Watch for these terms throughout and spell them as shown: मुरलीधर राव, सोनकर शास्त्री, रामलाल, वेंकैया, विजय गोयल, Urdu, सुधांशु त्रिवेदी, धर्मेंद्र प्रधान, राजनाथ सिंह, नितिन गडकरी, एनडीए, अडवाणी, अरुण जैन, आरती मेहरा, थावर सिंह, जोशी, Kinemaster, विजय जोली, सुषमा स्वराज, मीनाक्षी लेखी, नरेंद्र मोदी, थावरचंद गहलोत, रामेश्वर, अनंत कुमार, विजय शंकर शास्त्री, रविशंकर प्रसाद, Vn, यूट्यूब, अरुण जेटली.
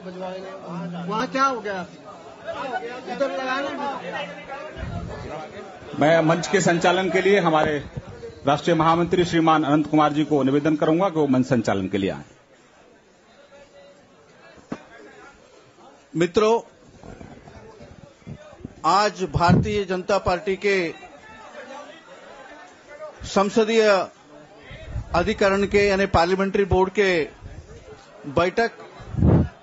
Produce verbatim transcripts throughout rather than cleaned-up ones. वहाँ क्या हो गया? उधर लगाना। मैं मंच के संचालन के लिए हमारे राष्ट्रीय महामंत्री श्रीमान अनंत कुमार जी को निवेदन करूंगा कि वो मंच संचालन के लिए आए। मित्रों, आज भारतीय जनता पार्टी के संसदीय अधिकरण के यानी पार्लियामेंट्री बोर्ड के बैठक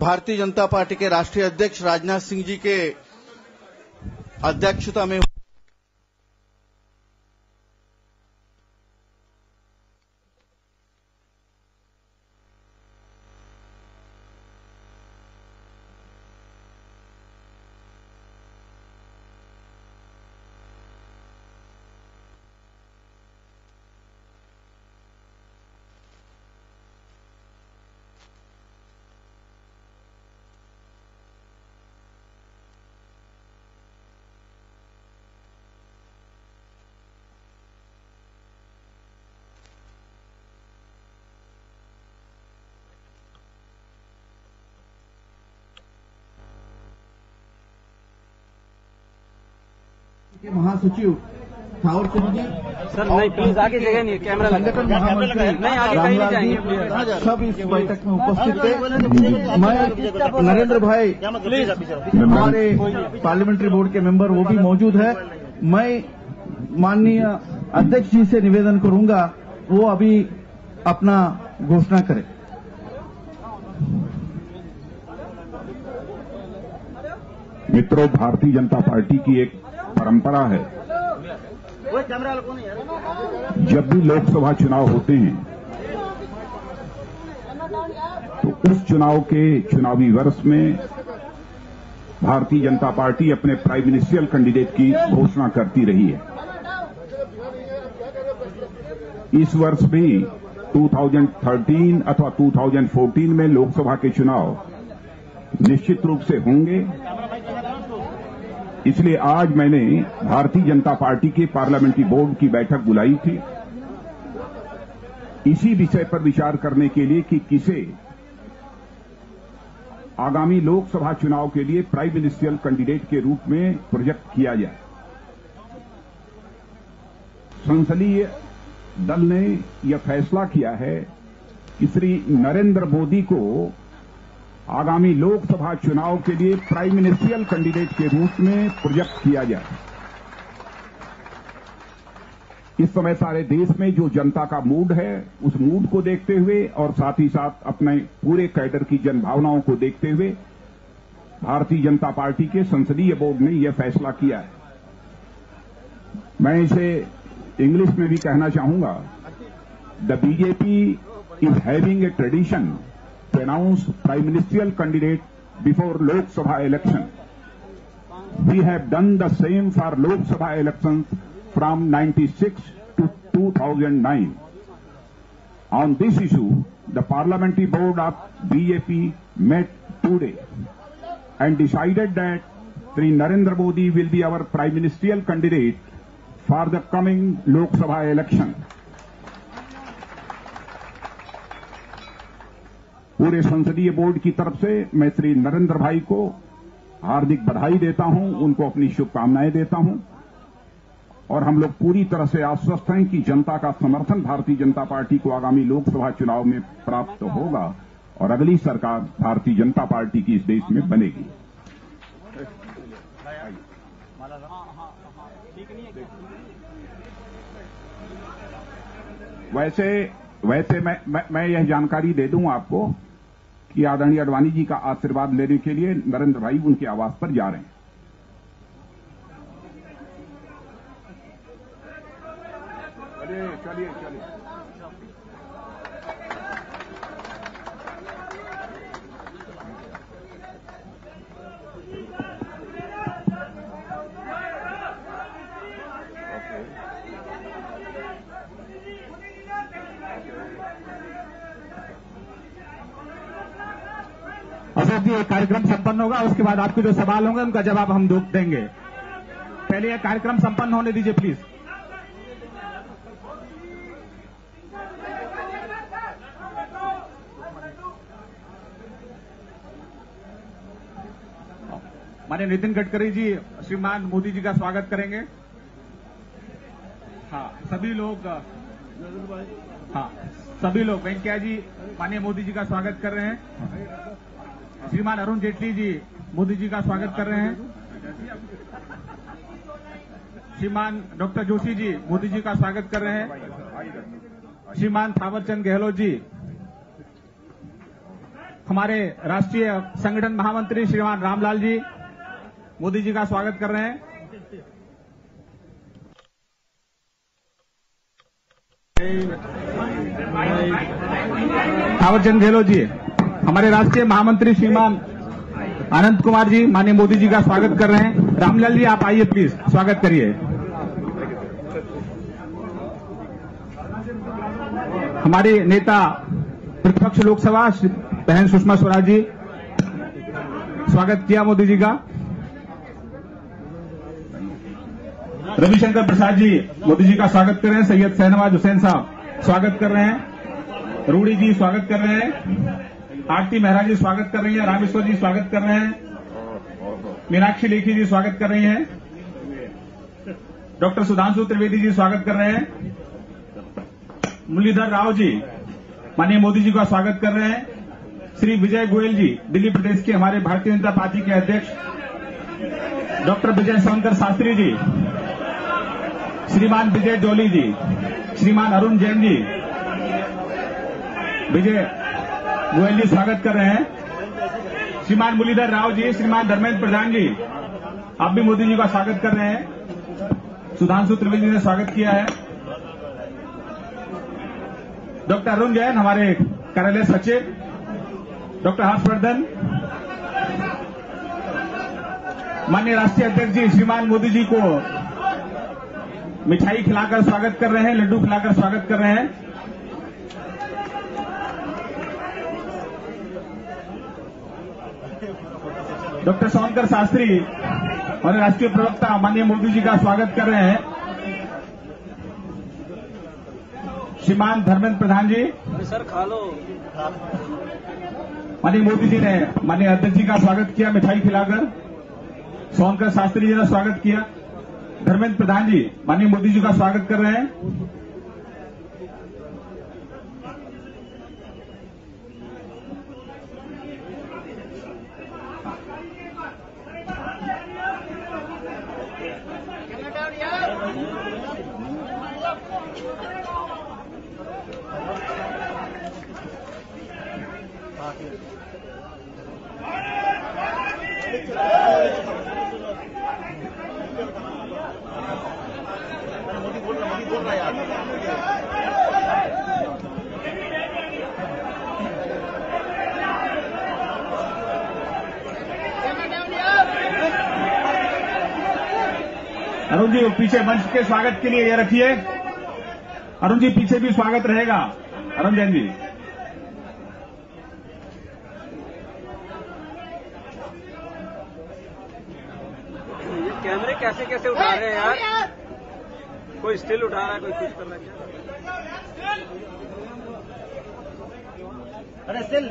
भारतीय जनता पार्टी के राष्ट्रीय अध्यक्ष राजनाथ सिंह जी के अध्यक्षता में के महासचिव थावर सिंह जी, सर नहीं प्लीज आगे जगह नहीं, कैमरा संगठन महामंत्री नहीं आगे कहीं नहीं जाएंगे, सब इस बैठक में उपस्थित थे। मैं नरेंद्र भाई हमारे पार्लियामेंट्री बोर्ड के मेंबर वो भी मौजूद है। मैं माननीय अध्यक्ष जी से निवेदन करूंगा वो अभी अपना घोषणा करें। मित्रों, भारतीय जनता पार्टी की एक परंपरा है, जब भी लोकसभा चुनाव होते हैं तो उस चुनाव के चुनावी वर्ष में भारतीय जनता पार्टी अपने प्राइम मिनिस्ट्रियल कैंडिडेट की घोषणा करती रही है। इस वर्ष भी दो हज़ार तेरह अथवा दो हज़ार चौदह में लोकसभा के चुनाव निश्चित रूप से होंगे, इसलिए आज मैंने भारतीय जनता पार्टी के पार्लियामेंट्री बोर्ड की बैठक बुलाई थी इसी विषय पर विचार करने के लिए कि किसे आगामी लोकसभा चुनाव के लिए प्राइम मिनिस्ट्रियल कैंडिडेट के रूप में प्रोजेक्ट किया जाए। संसदीय दल ने यह फैसला किया है कि श्री नरेंद्र मोदी को आगामी लोकसभा चुनाव के लिए प्राइम मिनिस्ट्रियल कैंडिडेट के रूप में प्रोजेक्ट किया जाए। इस समय सारे देश में जो जनता का मूड है, उस मूड को देखते हुए और साथ ही साथ अपने पूरे कैडर की जनभावनाओं को देखते हुए भारतीय जनता पार्टी के संसदीय बोर्ड ने यह फैसला किया है। मैं इसे इंग्लिश में भी कहना चाहूंगा, the BJP is having a tradition to announce prime ministerial candidate before Lok Sabha election. We have done the same for Lok Sabha elections from ninety-six to two thousand nine. On this issue, the Parliamentary Board of B J P met today and decided that Shri Narendra Modi will be our prime ministerial candidate for the coming Lok Sabha election. पूरे संसदीय board की तरफ से मैं श्री नरेंद्र भाई को हार्दिक बधाई देता हूं, उनको अपनी शुभकामनाएं देता हूं और हम लोग पूरी तरह से आश्वस्त हैं कि जनता का समर्थन भारतीय जनता पार्टी को आगामी लोकसभा चुनाव में प्राप्त होगा और अगली सरकार भारतीय जनता पार्टी की इस देश में बनेगी। वैसे वैसे मैं मैं, मैं यह जानकारी दे दूं आपको कि आदरणीय अडवाणी जी का आशीर्वाद लेने के लिए नरेंद्र भाई उनके आवास पर जा रहे हैं। अरे चलिए चलिए अशोक जी, कार्यक्रम संपन्न होगा, उसके बाद आपके जो सवाल होंगे उनका जवाब हम लोग देंगे। पहले यह कार्यक्रम संपन्न होने दीजिए प्लीज। माननीय नितिन गडकरी जी श्रीमान मोदी जी का स्वागत करेंगे। हाँ सभी लोग हाँ सभी लोग वेंकैया जी माननीय मोदी जी का स्वागत कर रहे हैं। श्रीमान अरुण जेटली जी मोदी जी का स्वागत कर रहे हैं। श्रीमान डॉक्टर जोशी जी मोदी जी का स्वागत कर रहे हैं। श्रीमान थावरचंद गहलोत जी हमारे राष्ट्रीय संगठन महामंत्री श्रीमान रामलाल जी मोदी जी का स्वागत कर रहे हैं। थावरचंद गहलोत जी हमारे राष्ट्रीय महामंत्री श्रीमान अनंत कुमार जी माननीय मोदी जी का स्वागत कर रहे हैं। रामलाल जी आप आइए प्लीज स्वागत करिए। हमारे नेता प्रतिपक्ष लोकसभा बहन सुषमा स्वराज जी स्वागत किया मोदी जी का। रविशंकर प्रसाद जी मोदी जी का स्वागत कर रहे हैं। सैयद शहनवाज हुसैन साहब स्वागत कर रहे हैं। रूड़ी जी स्वागत कर रहे हैं। आरती मेहरा जी स्वागत कर रही हैं। रामेश्वर जी स्वागत कर रहे हैं। मीनाक्षी लेखी जी स्वागत कर रही हैं। डॉक्टर सुधांशु त्रिवेदी जी स्वागत कर रहे हैं। मुरलीधर राव जी माननीय मोदी जी का स्वागत कर रहे हैं। श्री विजय गोयल जी दिल्ली प्रदेश के हमारे भारतीय जनता पार्टी के अध्यक्ष। डॉक्टर विजय शंकर शास्त्री जी, श्रीमान विजय जोली जी, श्रीमान अरुण जैन जी, विजय गोयल जी स्वागत कर रहे हैं। श्रीमान मुरलीधर राव जी, श्रीमान धर्मेंद्र प्रधान जी आप भी मोदी जी का स्वागत कर रहे हैं। सुधांशु त्रिवेदी जी ने स्वागत किया है। डॉक्टर अरुण जैन हमारे कार्यालय सचिव, डॉक्टर हर्षवर्धन, माननीय राष्ट्रीय अध्यक्ष जी श्रीमान मोदी जी को मिठाई खिलाकर स्वागत कर रहे हैं, लड्डू खिलाकर स्वागत कर रहे हैं। डॉक्टर सोनकर शास्त्री और राष्ट्रीय प्रवक्ता माननीय मोदी जी का स्वागत कर रहे हैं। श्रीमान धर्मेंद्र प्रधान जी सर खा लो माननीय मोदी जी ने माननीय अध्यक्ष जी का स्वागत किया मिठाई खिलाकर। सोनकर शास्त्री जी ने स्वागत किया। धर्मेंद्र प्रधान जी माननीय मोदी जी का स्वागत कर रहे हैं। अरुण जी पीछे मंच के स्वागत के लिए ये रखिए। अरुण जी पीछे भी स्वागत रहेगा। अरुण जैन जी ये कैमरे कैसे कैसे उठा रहे हैं यार, कोई स्टिल उठा रहा है, कोई कुछ कर रहा है। अरे still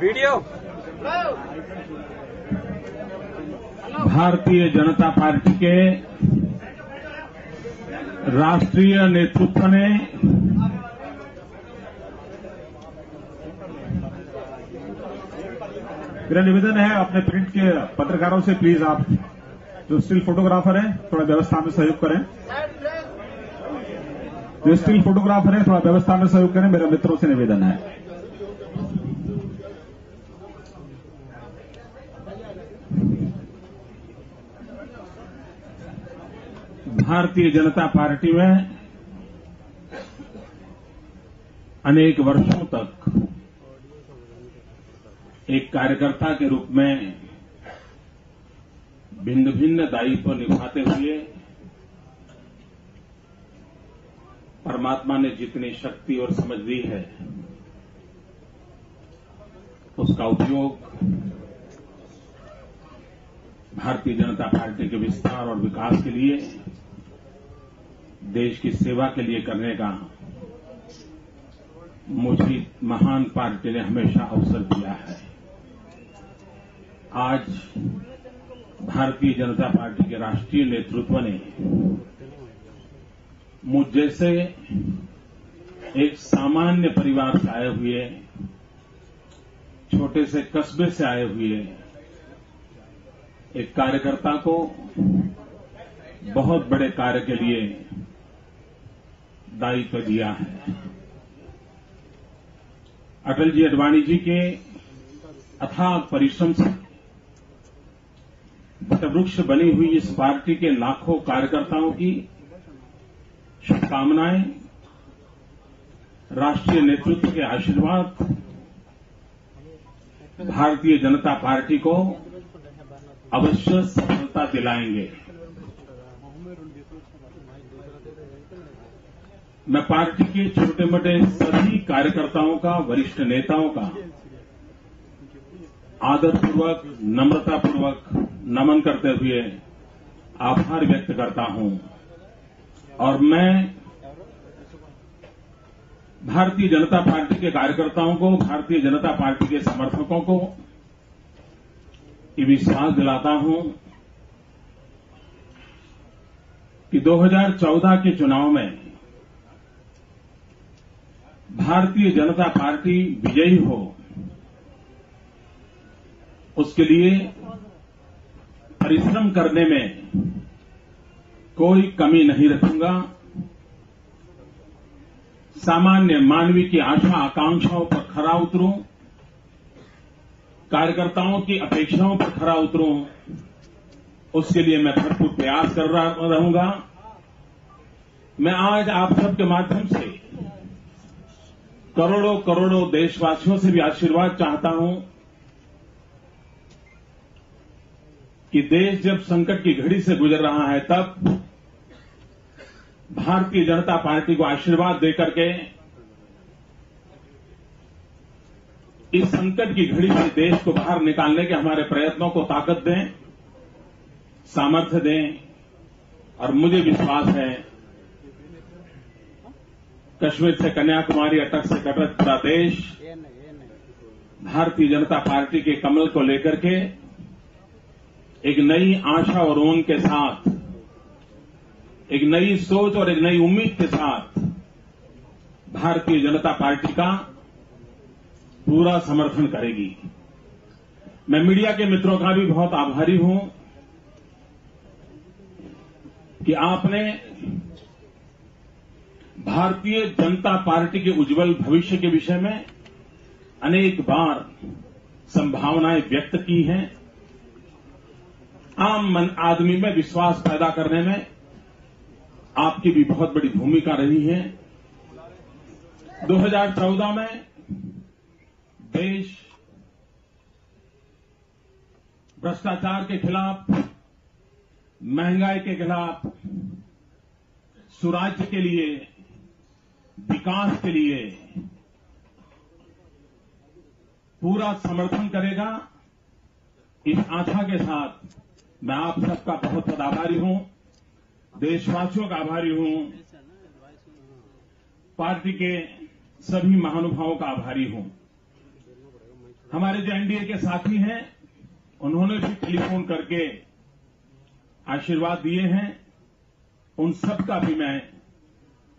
video. Bharatiya Janata party के राष्ट्रीय नेतृत्व ने मेरा निवेदन है अपने प्रिंट के पत्रकारों से प्लीज आप जो स्टिल फोटोग्राफर हैं थोड़ा व्यवस्था में सहयोग करें। जो स्टिल फोटोग्राफर हैं थोड़ा व्यवस्था में सहयोग करें, मेरे मित्रों से निवेदन है। भारतीय जनता पार्टी में अनेक वर्षों तक एक कार्यकर्ता के रूप में भिन्न भिन्न दायित्व निभाते हुए परमात्मा ने जितनी शक्ति और समझ दी है उसका उपयोग भारतीय जनता पार्टी के विस्तार और विकास के लिए, देश की सेवा के लिए करने का मुझे महान पार्टी ने हमेशा अवसर दिया है। आज भारतीय जनता पार्टी के राष्ट्रीय नेतृत्व ने मुझ जैसे एक सामान्य परिवार से आए हुए, छोटे से कस्बे से आए हुए एक कार्यकर्ता को बहुत बड़े कार्य के लिए दायित्व दिया है। अटल जी अडवाणी जी के अथाह परिश्रम से वटवृक्ष बनी हुई इस पार्टी के लाखों कार्यकर्ताओं की शुभकामनाएं, राष्ट्रीय नेतृत्व के आशीर्वाद भारतीय जनता पार्टी को अवश्य सफलता दिलाएंगे। मैं पार्टी के छोटे मोटे सभी कार्यकर्ताओं का, वरिष्ठ नेताओं का आदरपूर्वक, नम्रतापूर्वक नमन करते हुए आभार व्यक्त करता हूं। और मैं भारतीय जनता पार्टी के कार्यकर्ताओं को, भारतीय जनता पार्टी के समर्थकों को ये विश्वास दिलाता हूं कि दो हज़ार चौदह के चुनाव में भारतीय जनता पार्टी विजयी हो, उसके लिए परिश्रम करने में कोई कमी नहीं रखूंगा। सामान्य मानवीय की आशा आकांक्षाओं पर खरा उतरूं, कार्यकर्ताओं की अपेक्षाओं पर खरा उतरूं, उसके लिए मैं भरपूर प्रयास कर रहा रहूंगा। मैं आज आप सबके माध्यम से करोड़ों करोड़ों देशवासियों से भी आशीर्वाद चाहता हूं कि देश जब संकट की घड़ी से गुजर रहा है, तब भारतीय जनता पार्टी को आशीर्वाद देकर के इस संकट की घड़ी से देश को बाहर निकालने के हमारे प्रयत्नों को ताकत दें, सामर्थ्य दें। और मुझे विश्वास है कश्मीर से कन्याकुमारी, अटक से कटक, पूरा देश भारतीय जनता पार्टी के कमल को लेकर के एक नई आशा और उमंग के साथ, एक नई सोच और एक नई उम्मीद के साथ भारतीय जनता पार्टी का पूरा समर्थन करेगी। मैं मीडिया के मित्रों का भी बहुत आभारी हूं कि आपने भारतीय जनता पार्टी के उज्जवल भविष्य के विषय में अनेक बार संभावनाएं व्यक्त की हैं। आम मन आदमी में विश्वास पैदा करने में आपकी भी बहुत बड़ी भूमिका रही है। दो हज़ार चौदह में देश भ्रष्टाचार के खिलाफ, महंगाई के खिलाफ, सुराज्य के लिए, विकास के लिए पूरा समर्थन करेगा। इस आशा के साथ मैं आप सबका बहुत बहुत आभारी हूं, देशवासियों का आभारी हूं, पार्टी के सभी महानुभावों का आभारी हूं। हमारे जो एनडीए के साथी हैं, उन्होंने भी टेलीफोन करके आशीर्वाद दिए हैं, उन सबका भी मैं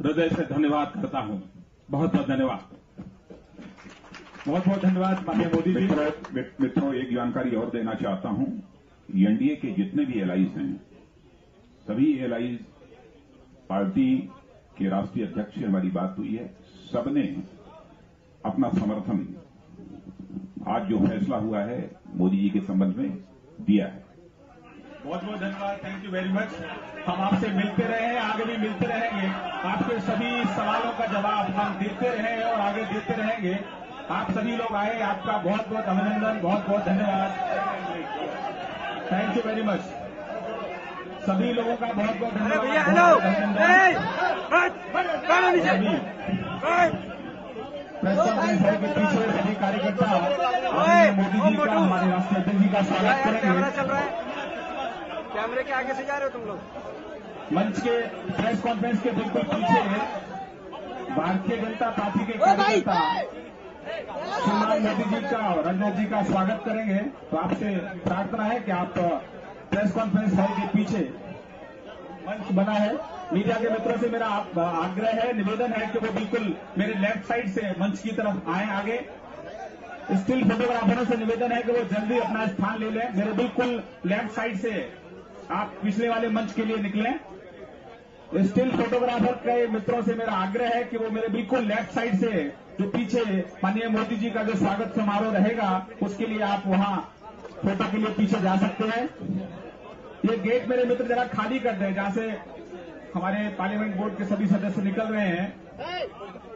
हृदय से धन्यवाद करता हूं। बहुत बहुत धन्यवाद। बहुत बहुत धन्यवाद माननीय मोदी जी। मित्रों, एक जानकारी और देना चाहता हूं, एनडीए के जितने भी एलाइज हैं, सभी एलाइज, पार्टी के राष्ट्रीय अध्यक्ष से हमारी बात हुई है, सबने अपना समर्थन आज जो फैसला हुआ है मोदी जी के संबंध में दिया है। बहुत बहुत धन्यवाद। Thank you very much. हम आपसे मिलते रहे हैं, आगे भी मिलते रहेंगे, आपके सभी सवालों का जवाब हम देते रहे हैं और आगे देते रहेंगे। आप सभी लोग आए, आपका बहुत बहुत अभिनंदन, बहुत बहुत धन्यवाद। Thank you very much. सभी लोगों का बहुत बहुत धन्यवाद। प्रेस कॉन्फ्रेंस के पीछे सभी कार्यकर्ता मोदी जी का, हमारे राष्ट्रीय अध्यक्ष जी का स्वागत करेंगे। कैमरे के आगे से जा रहे हो तुम लोग। मंच के प्रेस कॉन्फ्रेंस के बिल्कुल पीछे भारतीय जनता पार्टी के कार्यकर्ता श्रीमान मोदी जी का और राजनाथ जी का स्वागत करेंगे। तो आपसे प्रार्थना है कि आप प्रेस कॉन्फ्रेंस हॉल के पीछे मंच बना है, मीडिया के मित्रों से मेरा आग्रह है, निवेदन है कि वो बिल्कुल मेरे लेफ्ट साइड से मंच की तरफ आए। आगे स्टिल फोटोग्राफरों से निवेदन है कि वो जल्दी अपना स्थान ले लें। मेरे बिल्कुल लेफ्ट साइड से आप पिछले वाले मंच के लिए निकलें। स्टिल फोटोग्राफर के मित्रों से मेरा आग्रह है कि वो मेरे बिल्कुल लेफ्ट साइड से जो पीछे माननीय मोदी जी का जो स्वागत समारोह रहेगा उसके लिए आप वहां फोटो के लिए पीछे जा सकते हैं। ये गेट मेरे मित्र जरा खाली कर दें, जहां से हमारे पार्लियामेंट बोर्ड के सभी सदस्य निकल रहे हैं।